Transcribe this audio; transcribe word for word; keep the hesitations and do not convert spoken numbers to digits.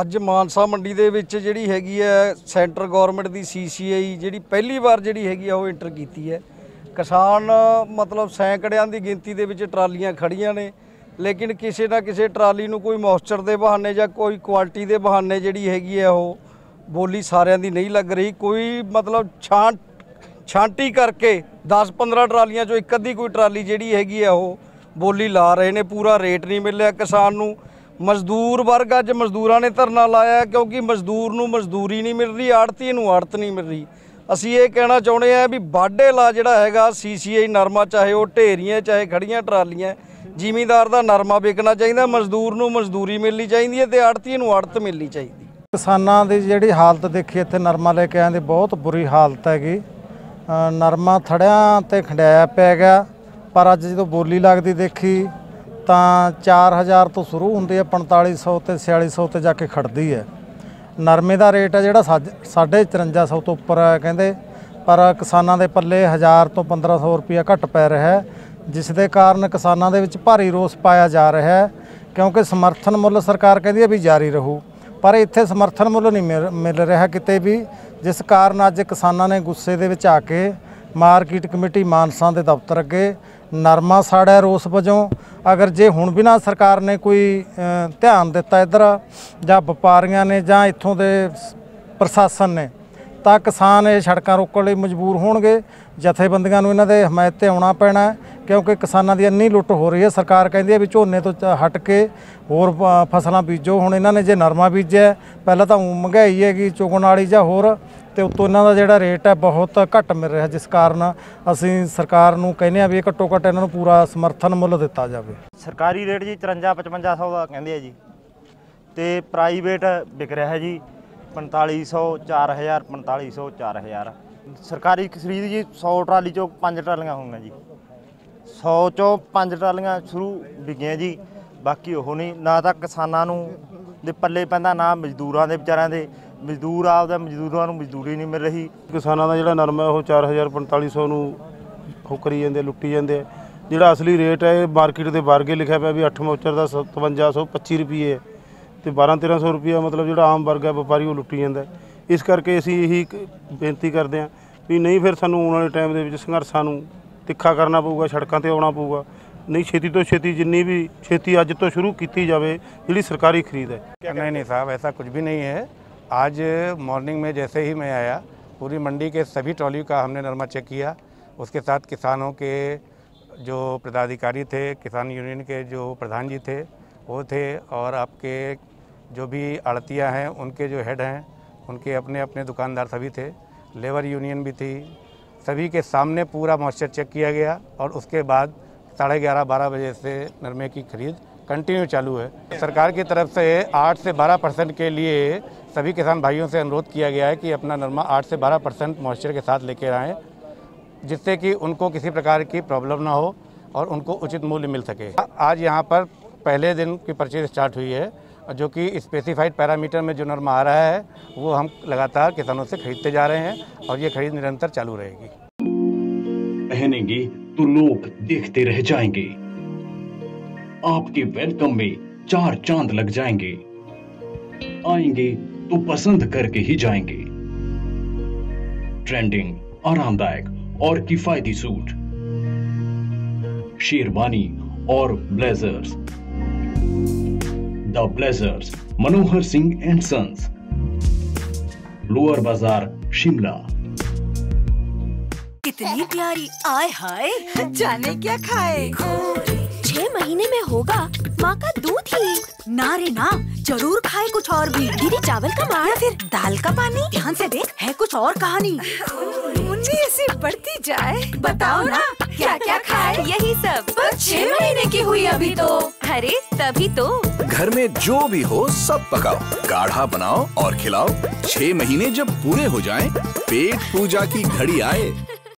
अज मानसा मंडी दे विच जिहड़ी हैगी है सेंटर गौरमेंट दी सीसीआई जिहड़ी पहली बार जिहड़ी हैगी है वो इंटर कीती है। किसान मतलब सैकड़ियां दी गिनती दे विच ट्रालियां खड़ियां ने, लेकिन किसी ना किसी ट्राली नूं कोई मॉइस्चर दे बहाने जां कोई क्वालिटी दे बहाने जिहड़ी हैगी है वो बोली सारियां दी नहीं लग रही। कोई मतलब छांट छांटी करके दस पंद्रह ट्रालियां चों इक अद्धी कोई ट्राली जिहड़ी हैगी है वो बोली ला रहे ने, पूरा रेट नहीं मिल रहा किसान नूं। मजदूर वर्ग अज मजदूरों ने धरना लाया क्योंकि मजदूर नूं मजदूरी नहीं मिल रही, आड़ती नूं आड़त नहीं मिल रही। असीं ये कहना चाहुंदे आ भी वाढे ला जिहड़ा हैगा सीसीआई नरमा चाहे वो ढेरियां चाहे खड़ियां ट्रालियां ਜ਼ਿਮੀਂਦਾਰ ਦਾ ਨਰਮਾ ਵਿਕਣਾ ਚਾਹੀਦਾ, ਮਜ਼ਦੂਰ ਨੂੰ ਮਜ਼ਦੂਰੀ ਮਿਲਣੀ ਚਾਹੀਦੀ ਹੈ ਤੇ ਆੜਤੀ ਨੂੰ ਆੜਤ ਮਿਲਣੀ ਚਾਹੀਦੀ। ਕਿਸਾਨਾਂ ਦੀ ਜਿਹੜੀ ਹਾਲਤ ਦੇਖੀ ਇੱਥੇ ਨਰਮਾ ਲੈ ਕੇ ਆਏ ਦੇ ਬਹੁਤ ਬੁਰੀ ਹਾਲਤ ਹੈਗੀ, ਨਰਮਾ ਥੜਿਆਂ ਤੇ ਖੰਡਾਇਆ ਪੈ ਗਿਆ। ਪਰ ਅੱਜ ਜਦੋਂ ਬੋਲੀ ਲੱਗਦੀ ਦੇਖੀ ਤਾਂ ਚਾਰ ਹਜ਼ਾਰ ਤੋਂ ਸ਼ੁਰੂ ਹੁੰਦੀ ਹੈ, ਪੰਤਾਲੀ ਸੌ ਤੇ ਛਿਆਲੀ ਸੌ ਤੇ ਜਾ ਕੇ ਖੜਦੀ ਹੈ। ਨਰਮੇ ਦਾ ਰੇਟ ਹੈ ਜਿਹੜਾ ਸਾਢੇ ਚੁਰੰਜਾ ਸੌ ਤੋਂ ਉੱਪਰ ਹੈ ਕਹਿੰਦੇ, ਪਰ ਕਿਸਾਨਾਂ ਦੇ ਪੱਲੇ ਹਜ਼ਾਰ ਤੋਂ ਪੰਦਰਾਂ ਸੌ ਰੁਪਇਆ ਘੱਟ ਪੈ ਰਿਹਾ ਹੈ, जिस दे कारण किसानों के भारी रोस पाया जा रहा है। क्योंकि समर्थन मुल सरकार कहती है भी जारी रहू, पर इत्थे समर्थन मुल नहीं मिल मिल रहा किते भी, जिस कारण अज किसानों ने गुस्से दे विच आके मार्केट कमेटी मानसा के दफ्तर अगे नरमा साड़ा रोस वजों। अगर जे हुण भी ना सरकार ने कोई ध्यान दिता इधर जां व्यापारियां ने जां इत्थों दे प्रशासन ने, ਤਾਂ किसान ये सड़कां रोकण लई मजबूर होणगे। जथेबंदियां नूं इन्हां दे हमायत ते आउणा पैणा है, क्योंकि किसानां दी इन्नी लुट्ट हो रही है। सरकार कहती है भी झोने तो हट के होर फसलां बीजो। हुण इन्हां ने जे नरमा बीजिआ पहलां तां महंगाई हैगी चुगण वाली जां होर, ते उत्तों इन्हां दा जिहड़ा रेट है बहुत घट मिल रहा, जिस कारण असीं सरकार नूं कहने भी घट्टो घट इन्हां नूं पूरा समर्थन मुल दित्ता जावे। सरकारी रेट जी चुरंजा पचवंजा सौ दा कहंदे आ जी, ते प्राइवेट विक रहा है जी पैंताली सौ चार हज़ार पैंताली सौ चार हज़ार। सरकारी खरीद जी सौ ट्राली चो पांच ट्रालियां होंगे जी, सौ चो पांच ट्रालियां शुरू बिकिया जी, बाकी वो नहीं ना तो किसानों दे पल्ले पैंदा ना मजदूरों के बेचारों के। मजदूर आपदा मजदूरों को मजदूरी नहीं मिल रही। किसानों का जिहड़ा नरमा है वो चार हज़ार पंताली सौ नूं होकरी जांदे लुट्टी जांदे। जिहड़ा असली रेट है मार्केट के बाहर के लिखा पिया भी अठ मोचर का सतवंजा सौ पच्ची रुपये है तो बारह तेरह सौ रुपया मतलब जो आम वर्ग है व्यापारी वो लुट्टी जाता है। इस करके असी यही बेनती करते हैं भी नहीं फिर सूँ आने वाले टाइम के संघर्षा तिखा करना पेगा, सड़कों पर आना पेगा। नहीं छेती तो छेती जिन्नी भी छेती अज तो शुरू की जाए जी सरकारी खरीद है। नहीं नहीं साहब, ऐसा कुछ भी नहीं है। आज मॉर्निंग में जैसे ही मैं आया पूरी मंडी के सभी ट्रॉली का हमने नरमा चेक किया, उसके साथ किसानों के जो पदाधिकारी थे, किसान यूनियन के जो प्रधान जी थे वो थे, और आपके जो भी आड़तियाँ हैं उनके जो हेड हैं उनके अपने अपने दुकानदार सभी थे, लेबर यूनियन भी थी। सभी के सामने पूरा मॉइस्चर चेक किया गया और उसके बाद साढ़े ग्यारह बारह बजे से नरमे की खरीद कंटिन्यू चालू है। सरकार की तरफ से आठ से बारह परसेंट के लिए सभी किसान भाइयों से अनुरोध किया गया है कि अपना नरमा आठ से बारह परसेंट मॉइस्चर के साथ लेकर आएँ, जिससे कि उनको किसी प्रकार की प्रॉब्लम ना हो और उनको उचित मूल्य मिल सके। आज यहाँ पर पहले दिन की परचेज स्टार्ट हुई है, जो कि स्पेसिफाइड पैरामीटर में जो नरमा आ रहा है वो हम लगातार किसानों से खरीदते जा रहे हैं और ये खरीद निरंतर चालू रहेगी। पहनेंगे तो लोग देखते रह जाएंगे, आपके वेलकम में चार चांद लग जाएंगे, आएंगे तो पसंद करके ही जाएंगे। ट्रेंडिंग, आरामदायक और किफायती सूट, शेरवानी और blazers. The blazers Manohar Singh and sons, lower Bazaar, Shimla. कितनी प्यारी, आय हाय जाने क्या खाए। छह महीने में होगा माँ का दूध ही ना रे ना, जरूर खाए कुछ और भी। दीदी चावल का मार फिर दाल का पानी, ध्यान से देख है कुछ और कहानी। मुन्नी ऐसी बढ़ती जाए, बताओ ना क्या क्या खाए। यही सब, बस छह महीने की हुई अभी तो। अरे तभी तो। घर में जो भी हो सब पकाओ, काढ़ा बनाओ और खिलाओ। छह महीने जब पूरे हो जाएं, पेट पूजा की घड़ी आए।